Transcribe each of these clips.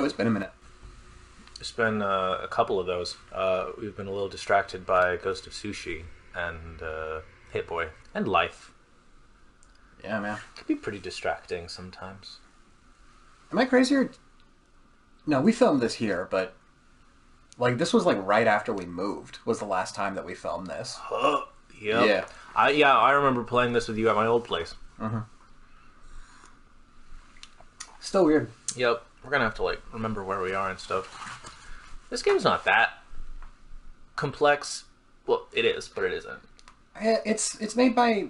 Yo, it's been a minute. It's been a couple of those. We've been a little distracted by Ghost of Sushi and Hit Boy and life. Yeah, man. It can be pretty distracting sometimes. Am I crazy or... No, we filmed this here, but... Like, this was, like, right after we moved was the last time that we filmed this. Yep. Yeah. I remember playing this with you at my old place. Mm-hmm. Still weird. Yep. We're gonna have to, like, remember where we are and stuff. This game's not that complex. Well, it is, but it isn't. It's made by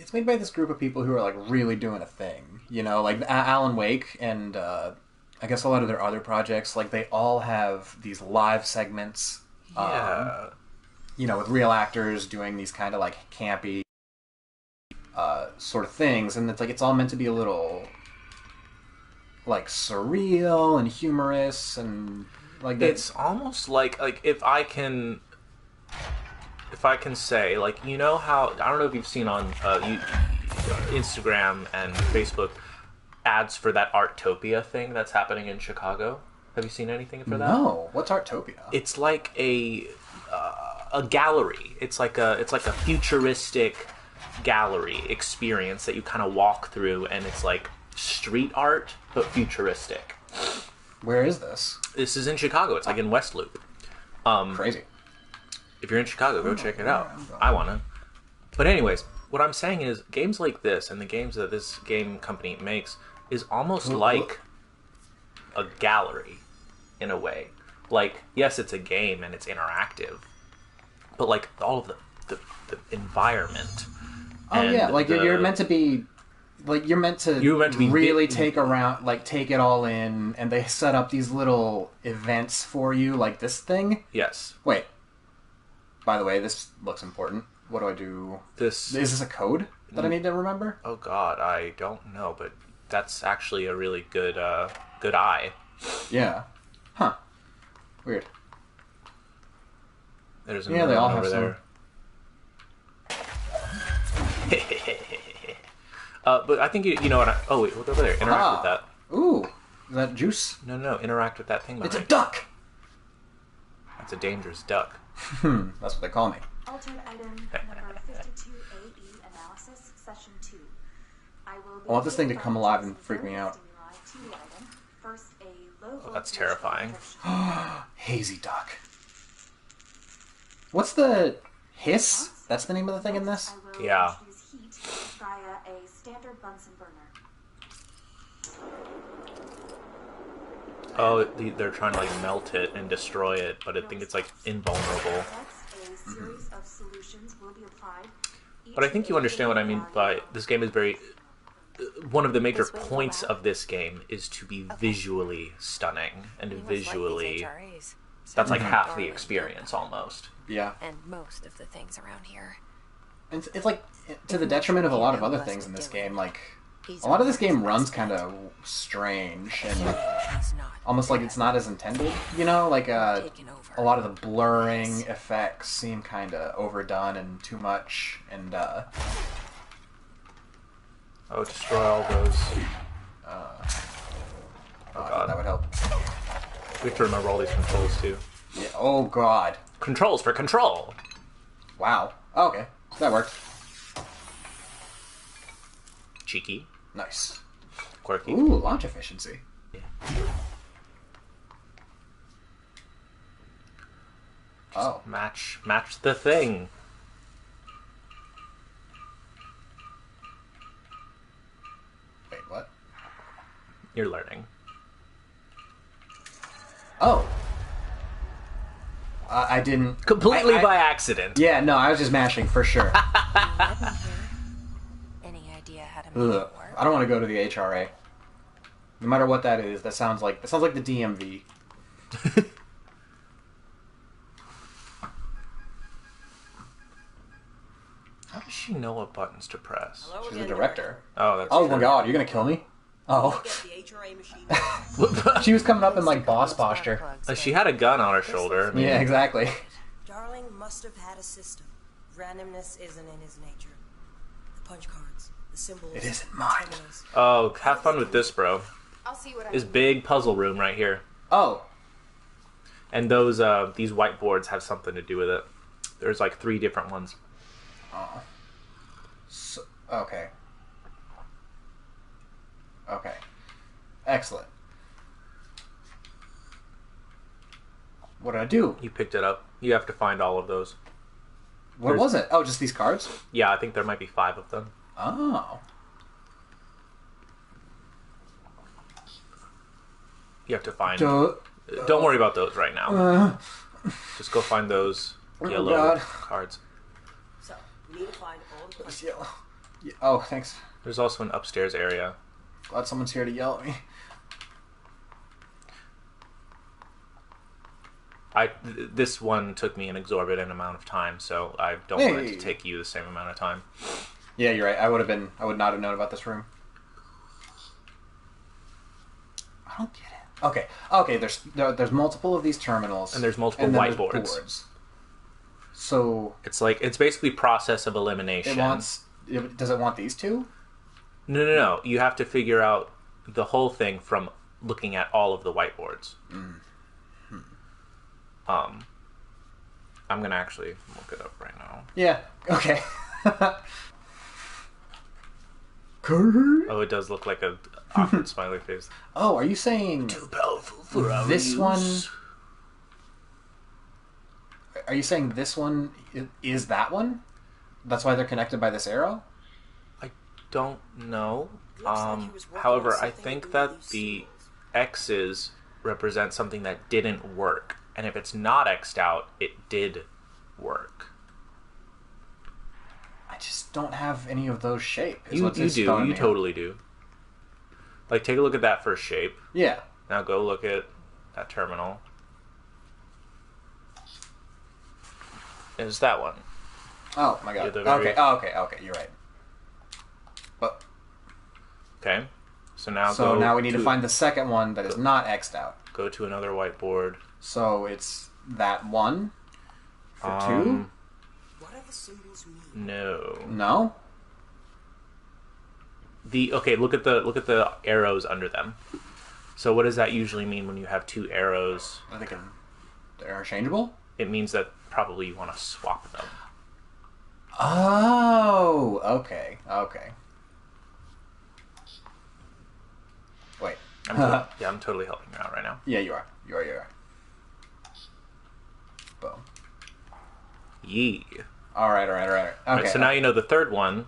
this group of people who are, like, really doing a thing. You know, like, Alan Wake and... I guess a lot of their other projects, like, they all have these live segments, yeah. You know, with real actors doing these kind of, like, campy sort of things, and it's, like, it's all meant to be a little, like, surreal and humorous, and, like... It's almost like, if I can say, like, you know how, I don't know if you've seen on Instagram and Facebook... ads for that Artopia thing that's happening in Chicago. Have you seen anything for that? No. What's Artopia? It's like a gallery. It's like a futuristic gallery experience that you kind of walk through, and it's like street art but futuristic. Where is this? This is in Chicago. It's like in West Loop. Crazy. If you're in Chicago, go check it out. I wanna. But anyways, what I'm saying is games like this and the games that this game company makes. Is almost like a gallery, in a way. Like, yes, it's a game and it's interactive, but, like, all of the environment. Oh, and yeah, like you're meant to really take around, like, take it all in, and they set up these little events for you, like this thing. Yes. Wait. By the way, this looks important. What do I do? Is this a code that I need to remember? Oh God, I don't know, but. That's actually a really good, good eye. Yeah. Huh. Weird. There's another they all one have over some... there. But I think you know what? Oh wait, what's over there? Interact with that. Ooh, is that juice? No. Interact with that thing. It's a duck. That's a dangerous duck. That's what they call me. Altered item number 52 A.E. analysis session 2. I want this thing to come alive and freak me out. Oh, that's terrifying. Hazy duck. What's the hiss? That's the name of the thing in this? Yeah. Via a standard Bunsen burner. Oh, they're trying to, like, melt it and destroy it, but I think it's, like, invulnerable. A series of solutions will be applied. But I think you understand what I mean by this game is very... One of the major points of this game is to be visually stunning and visually... That's like half the experience almost. Yeah. And most of the things around here. It's like to the detriment of a lot of other things in this game. Like a lot of this game runs kind of strange and almost like it's not as intended. You know, like a lot of the blurring effects seem kind of overdone and too much and. Oh, destroy all those. Oh God, that would help. We have to remember all these controls too. Yeah. Oh God. Controls for control. Wow. Oh, okay, that worked. Cheeky. Nice. Quirky. Ooh, launch efficiency. Yeah. Just match the thing. You're learning. Oh. I didn't... Completely by accident. Yeah, no, I was just mashing, for sure. Any idea how to make it work? I don't want to go to the HRA. No matter what that is, that sounds like the DMV. How does she know what buttons to press? Hello, she's the director. Oh, that's true. My God, you're going to kill me? Oh. She was coming up in, like, boss posture. She had a gun on her shoulder. Maybe. Yeah, exactly. Darling must have had a system. Randomness isn't in his nature. The punch cards, the symbols. It isn't mine. Oh, have fun with this, bro. I'll see what I this big puzzle room right here. Oh. And those these whiteboards have something to do with it. There's like 3 different ones. Oh. So, okay. Okay. Excellent. What did I do? You picked it up. You have to find all of those. What was it? Oh, just these cards? Yeah, I think there might be 5 of them. Oh. You have to find... Don't worry about those right now. Just go find those yellow cards. So, we need to find all the cards. Yeah. Oh, thanks. There's also an upstairs area. Glad someone's here to yell at me. This one took me an exorbitant amount of time, so I don't want it to take you the same amount of time. Yeah, you're right. I would not have known about this room. I don't get it. Okay. Okay. There's multiple of these terminals, and there's multiple whiteboards. So it's basically process of elimination. Does it want these 2? No. You have to figure out the whole thing from looking at all of the whiteboards. Mm. I'm gonna actually look it up right now. Yeah. Okay. Oh, it does look like a awkward smiley face. Oh, are you saying too powerful for our this use? One? Are you saying this one is that one? That's why they're connected by this arrow. I don't know. However, I think that the X's represent something that didn't work. And if it's not X'd out, it did work. I just don't have any of those shape. You do. You totally do. Like, take a look at that first shape. Yeah. Now go look at that terminal. It's that one. Oh, my God. Okay. Oh, okay. Okay. You're right. But... Okay. So now we need to find the second one that is not X'd out. Go to another whiteboard. So it's that one for 2? What are the symbols mean? No. No? Look at the arrows under them. So what does that usually mean when you have 2 arrows? I think they're interchangeable? It means that probably you want to swap them. Oh, okay. Okay. Wait. I'm totally helping you out right now. Yeah, you are. You are. Boom. Yee. All right. Okay. All right, so now you know the third one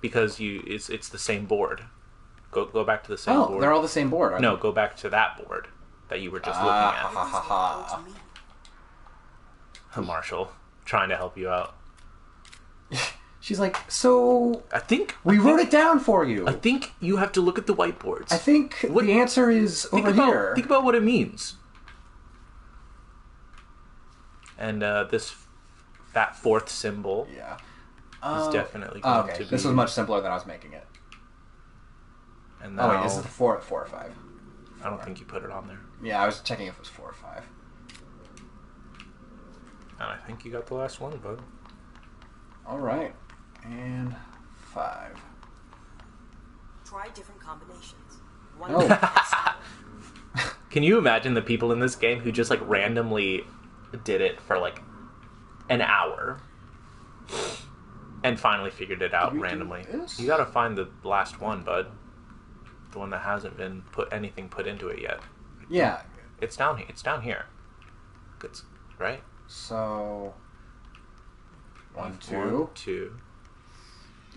because it's the same board. Go back to the same board. Oh, they're all the same board. No, go back to that board that you were just looking at. Marshall, trying to help you out. She's like, so I think we wrote it down for you. I think you have to look at the whiteboards. I think the answer is over here. Think about what it means. And this that fourth symbol is definitely going to be... This was much simpler than I was making it. And now, wait, is it 4 or 5? I don't think you put it on there. Yeah, I was checking if it was 4 or 5. And I think you got the last one, bud. All right. And 5. Try different combinations. Can you imagine the people in this game who just, like, randomly... did it for like an hour and finally figured it out randomly. You gotta find the last one, bud. The one that hasn't been put into it yet. Yeah. It's down here. It's right? So 1, 2. Did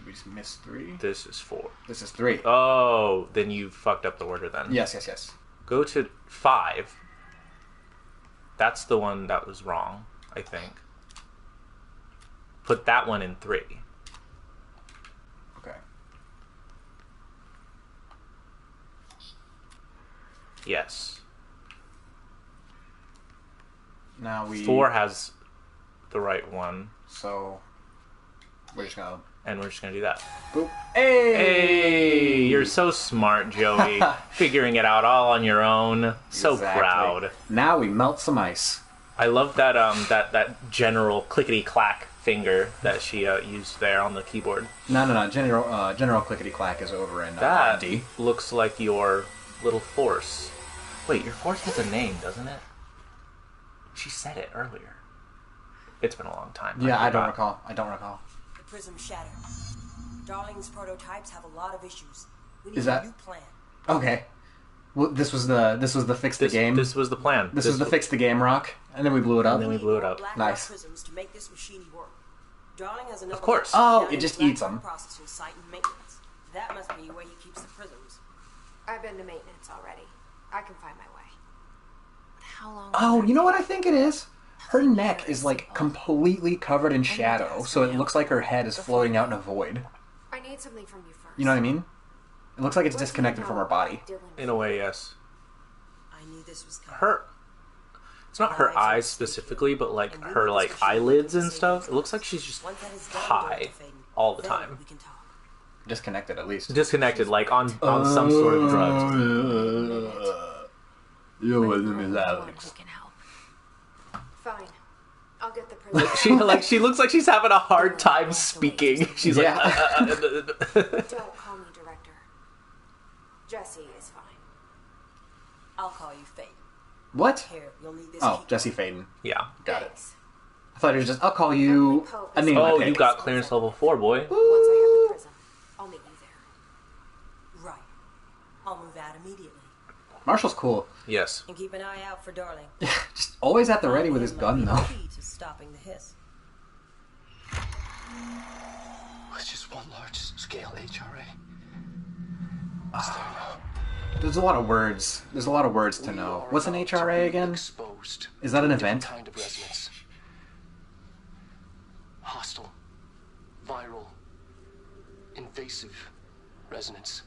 we just miss 3? This is 4. This is 3. Oh, then you fucked up the order then. Yes. Go to 5. That's the one that was wrong, I think. Put that one in 3. Okay. Yes. Now 4 has the right one. So we're just gonna do that. Boop. Hey! You're so smart, Joey. Figuring it out all on your own. So proud. Now we melt some ice. I love that that general clickety clack finger that she used there on the keyboard. No. General clickety clack is over in R&D. Looks like your little force. Wait, your force has a name, doesn't it? She said it earlier. It's been a long time. Yeah, I don't recall. The prism shattered. Darling's prototypes have a lot of issues. We need a new plan. Okay. Well, this was the fix the game. This was the plan. This was the fix the game rock, and then we blew it up. Black nice. Prisms to make this machine work. Darling has another. Of course. Oh, it just eats them. Processing site and maintenance. That must be where he keeps the prisms. I've been to maintenance already. I can find my way. But how long? Oh, you know what I think it is? Her neck is like completely covered in shadow, so it looks like her head is floating out in a void. I need something from you first. You know what I mean? It looks like it's disconnected from her body. In a way, yes. I knew this was coming. Her. It's not her eyes specifically, but like her like eyelids and stuff. It looks like she's just high all the time. Disconnected, at least. Disconnected, like on some sort of drugs. Yo, my name is Alex. Fine, I'll get the prism. She looks like she's having a hard time speaking. She's like, Don't call me director. Jesse is fine. I'll call you Faden. What? Here, you'll need this Jesse Faden. Yeah, got it. I thought it was just. I'll call you. I mean, oh, you got clearance level 4, boy. Once I have the prism, I'll meet you there. Right. I'll move out immediately. Marshall's cool. Yes. And keep an eye out for Darling. Just always at the ready with his gun, though. Stopping the hiss. It's just one large scale HRA. There's a lot of words. There's a lot of words to know. What's an HRA again? Is that an event? Kind of resonance. Hostile, viral, invasive resonance.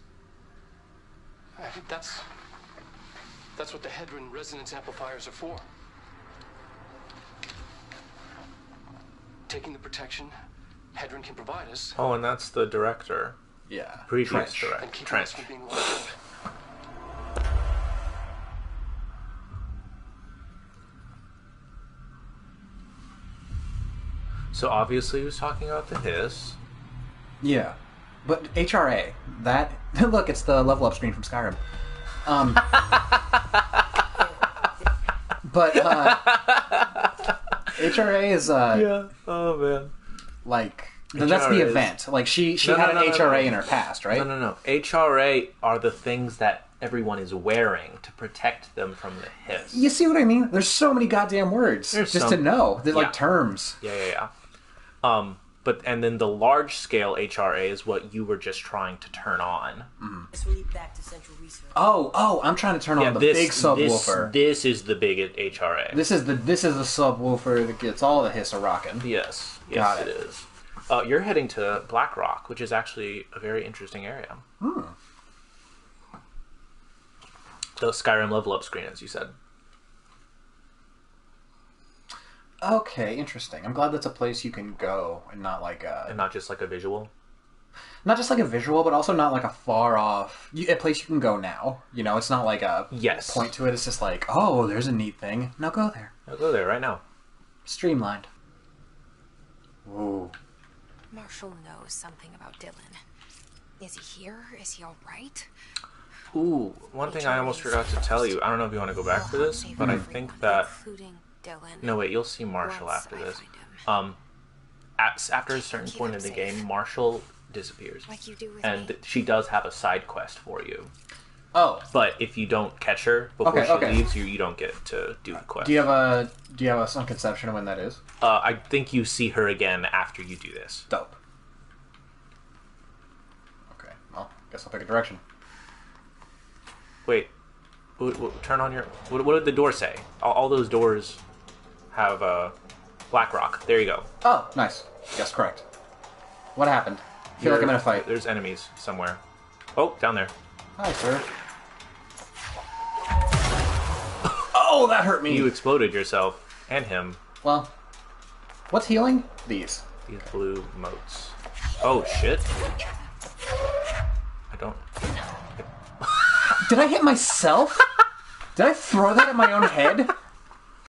I think that's what the Hedron resonance amplifiers are for. Taking the protection Hedron can provide us. Oh, and that's the director. Yeah. Previous director. Trench. So obviously he was talking about the hiss. Yeah. But HRA, that... Look, it's the level up screen from Skyrim. But HRA is yeah. Oh man. Like then that's the event. Like she had an HRA in her past, right? No. HRA are the things that everyone is wearing to protect them from the hiss. You see what I mean? There's so many goddamn words to know. They're like terms. Yeah. And then the large-scale HRA is what you were just trying to turn on. Mm. Back to central research. Oh, I'm trying to turn on the big subwoofer. This is the big HRA. This is the subwoofer that gets all the hiss a rockin'. Yes, Got it. You're heading to Black Rock, which is actually a very interesting area. Mm. The Skyrim level-up screen, as you said. Okay, interesting. I'm glad that's a place you can go and not like a... And not just like a visual? Not just like a visual, but also not like a far off... A place you can go now. You know, it's not like a point to it. It's just like, oh, there's a neat thing. Now go there. Now go there right now. Streamlined. Ooh. Marshall knows something about Dylan. Is he here? Is he all right? Ooh, one thing I almost forgot to tell you. I don't know if you want to go back to this, but I think that... Dylan. No, wait, you'll see Marshall after this. After a certain point in the game, Marshall disappears. Like you do with me. She does have a side quest for you. Oh. But if you don't catch her before she leaves, you don't get to do the quest. Do you have some conception of when that is? I think you see her again after you do this. Dope. Okay, well, guess I'll pick a direction. Wait. Turn on your... What did the door say? All those doors... have Black Rock. There you go. Oh, nice. Yes, correct. What happened? I feel like I'm in a fight. There's enemies somewhere. Oh, down there. Hi, sir. Oh, that hurt me. You exploded yourself and him. Well, what's healing? These blue motes. Oh shit. I don't. Did I hit myself? Did I throw that at my own head?